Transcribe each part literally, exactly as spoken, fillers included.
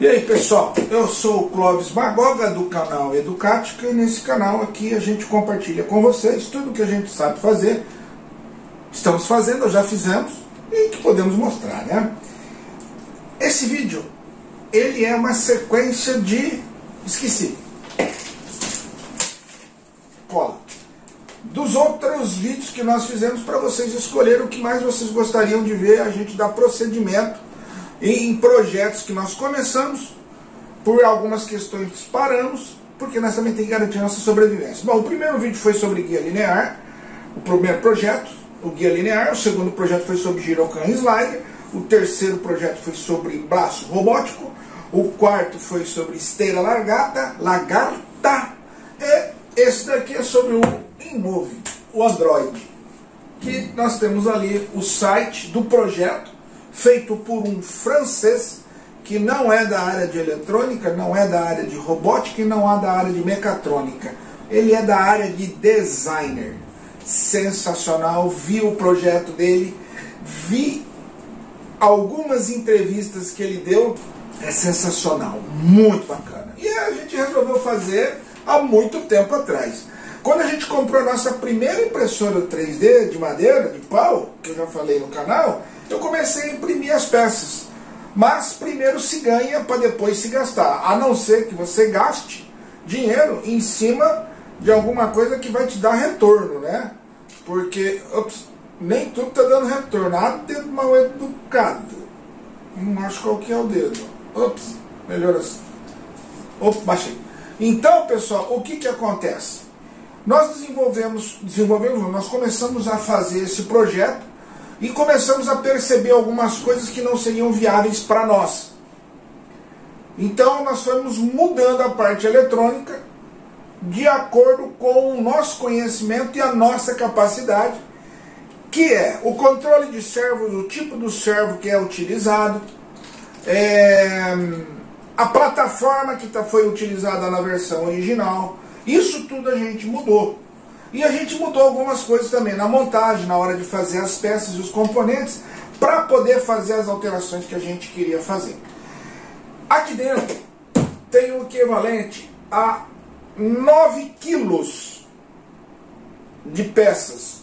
E aí pessoal, eu sou o Clóvis Magoga do canal Edukatika e nesse canal aqui a gente compartilha com vocês tudo que a gente sabe fazer, estamos fazendo, ou já fizemos e que podemos mostrar, né? Esse vídeo, ele é uma sequência de... esqueci. Cola. Dos outros vídeos que nós fizemos para vocês escolherem o que mais vocês gostariam de ver, a gente dá procedimento em projetos que nós começamos, por algumas questões paramos, porque nós também temos que garantir a nossa sobrevivência. Bom, o primeiro vídeo foi sobre guia linear, o primeiro projeto, o guia linear, o segundo projeto foi sobre Girocan Slider, o terceiro projeto foi sobre braço robótico, o quarto foi sobre esteira largada, lagarta, e esse daqui é sobre o InMoov, o Android, que nós temos ali o site do projeto, feito por um francês que não é da área de eletrônica, não é da área de robótica e não é da área de mecatrônica. Ele é da área de designer. Sensacional, vi o projeto dele, vi algumas entrevistas que ele deu, é sensacional, muito bacana. E a gente resolveu fazer há muito tempo atrás. Quando a gente comprou a nossa primeira impressora três D de madeira, de pau, que eu já falei no canal, eu comecei a imprimir as peças. Mas primeiro se ganha para depois se gastar. A não ser que você gaste dinheiro em cima de alguma coisa que vai te dar retorno, né? Porque ups, nem tudo está dando retorno. Ah, dedo mal educado. Não acho qual que é o dedo. Ops, melhor assim. Ops, baixei. Então, pessoal, o que que acontece? Nós desenvolvemos, desenvolvemos, nós começamos a fazer esse projeto e começamos a perceber algumas coisas que não seriam viáveis para nós. Então nós fomos mudando a parte eletrônica de acordo com o nosso conhecimento e a nossa capacidade, que é o controle de servo, o tipo do servo que é utilizado, é, a plataforma que tá, foi utilizada na versão original. Isso tudo a gente mudou. E a gente mudou algumas coisas também na montagem, na hora de fazer as peças e os componentes, para poder fazer as alterações que a gente queria fazer. Aqui dentro tem o equivalente a nove quilos de peças.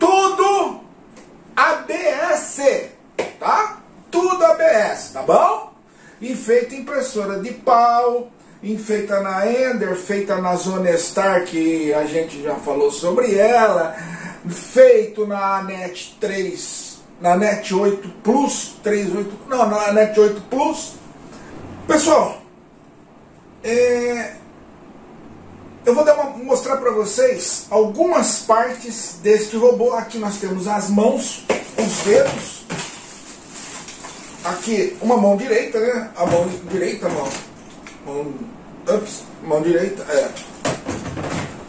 Tudo A B S, tá? Tudo A B S, tá bom? E feita impressora de pau, feita na Ender, feita na Zonestar, que a gente já falou sobre ela, feito na Net três, na Net oito Plus, trinta e oito, não, na Net oito Plus. Pessoal, é, eu vou dar uma, mostrar para vocês algumas partes deste robô. Aqui nós temos as mãos, os dedos, aqui uma mão direita, né? A mão direita, a mão... Mão, ups, mão direita, é,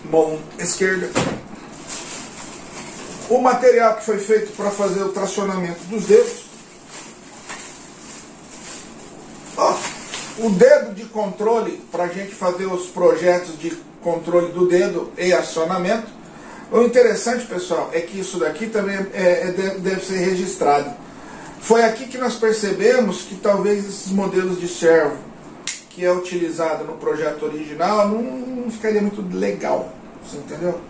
mão esquerda. O material que foi feito para fazer o tracionamento dos dedos. Ó, o dedo de controle, para a gente fazer os projetos de controle do dedo e acionamento. O interessante, pessoal, é que isso daqui também é, é, deve ser registrado. Foi aqui que nós percebemos que talvez esses modelos de servo que é utilizado no projeto original não, não ficaria muito legal, você entendeu?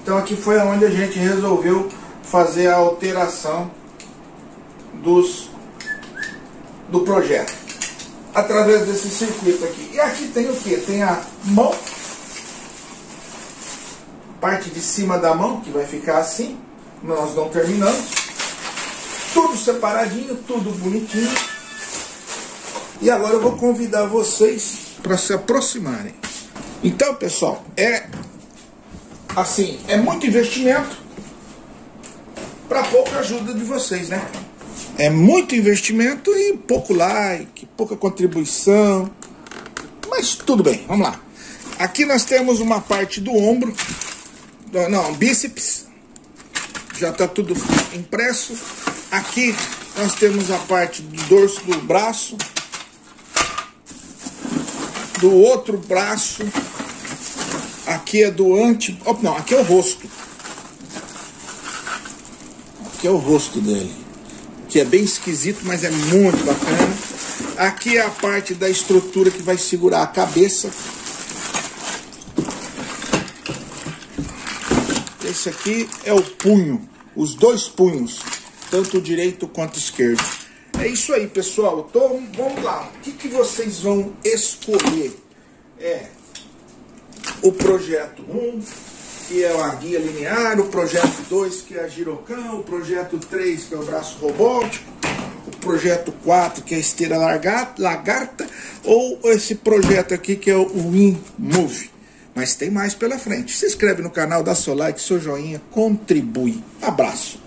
Então aqui foi onde a gente resolveu fazer a alteração dos, do projeto, através desse circuito aqui. E aqui tem o que? Tem a mão, parte de cima da mão, que vai ficar assim, nós não terminamos, tudo separadinho, tudo bonitinho. E agora eu vou convidar vocês para se aproximarem. Então, pessoal, é assim, é muito investimento para pouca ajuda de vocês, né? É muito investimento e pouco like, pouca contribuição, mas tudo bem, vamos lá. Aqui nós temos uma parte do ombro, não, bíceps, já está tudo impresso. Aqui nós temos a parte do dorso do braço, do outro braço, aqui é do ante... Oh, não, aqui é o rosto. Aqui é o rosto dele, que é bem esquisito, mas é muito bacana. Aqui é a parte da estrutura que vai segurar a cabeça. Esse aqui é o punho, os dois punhos, tanto o direito quanto o esquerdo. É isso aí, pessoal. Então, vamos lá. O que, que vocês vão escolher? É o projeto um, que é a guia linear, o projeto dois, que é a Girocan, o projeto três, que é o braço robótico, o projeto quatro, que é a esteira lagarta, ou esse projeto aqui, que é o InMoov. Mas tem mais pela frente. Se inscreve no canal, dá seu like, seu joinha, contribui. Abraço.